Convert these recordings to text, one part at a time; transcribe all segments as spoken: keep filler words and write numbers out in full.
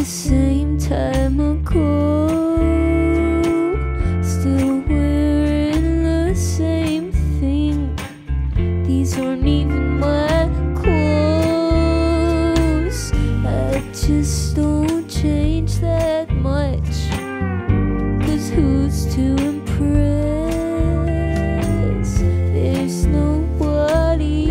the same time ago, still wearing the same thing. These aren't even my clothes. I just don't change that much, 'cause who's to impress? There's nobody.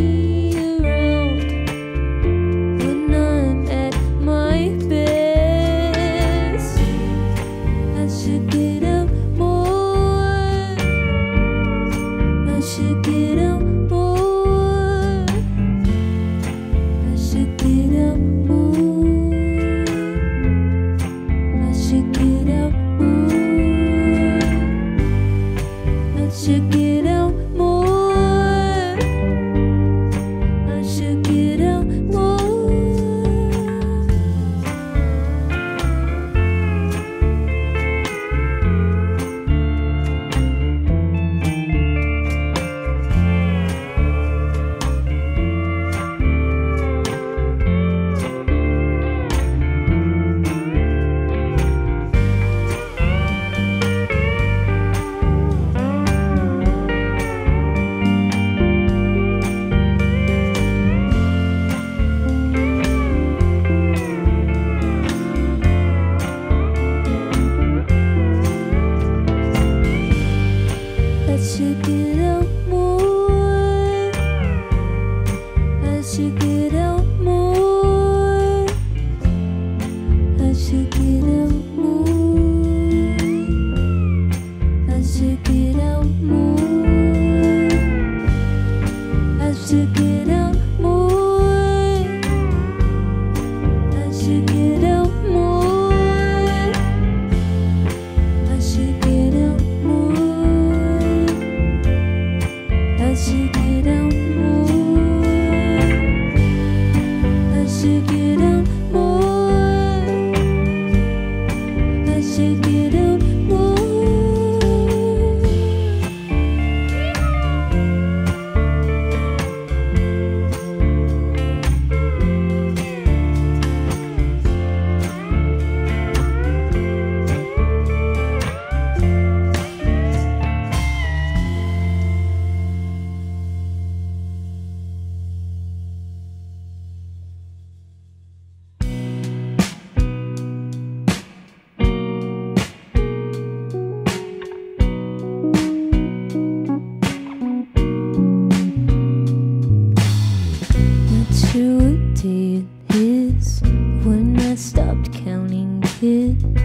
Nothing.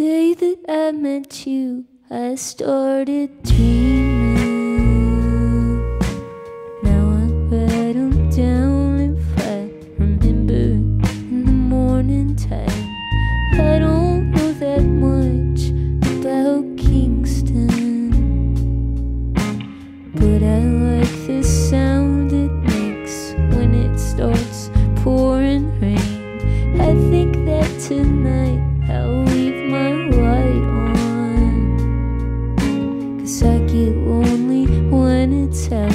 day that I met you, I started dreaming. Now I write them down if I remember in the morning time. I don't know that much about Kingston, but I like the sound it makes when it starts pouring rain. I think that tonight I'll leave my light on, 'cause I get lonely when it's out,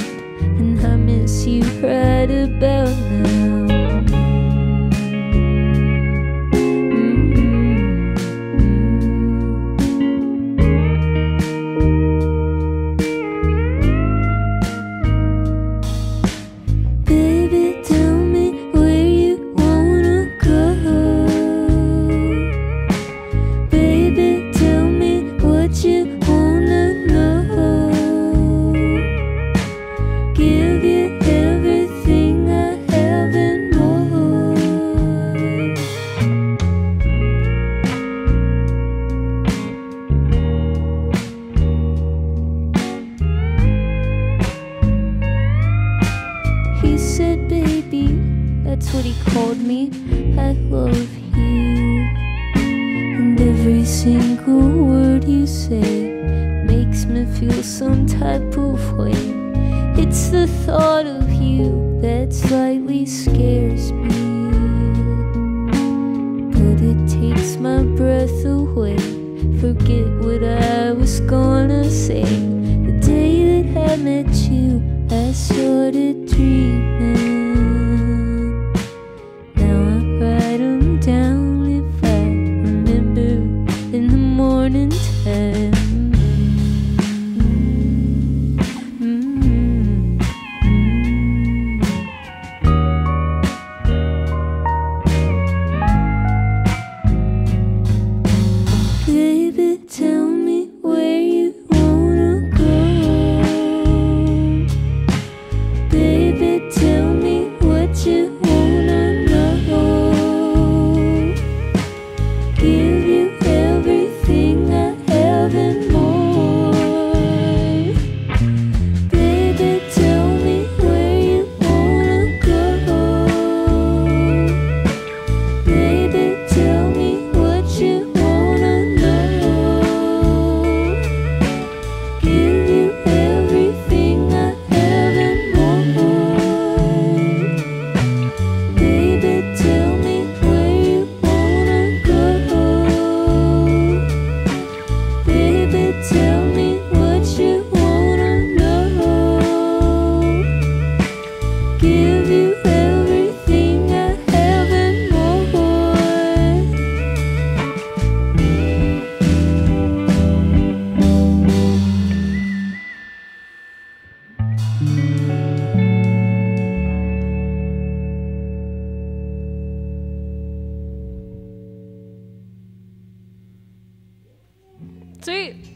and I miss you right about now. He said, "Baby," that's what he called me, "I love you, and every single word you say makes me feel some type of way. It's the thought of you that slightly scares me, but it takes my breath away. Forget what I was gonna say. The day that I met you, I started dreaming. Now I write them down if I remember in the morning time." Sweet.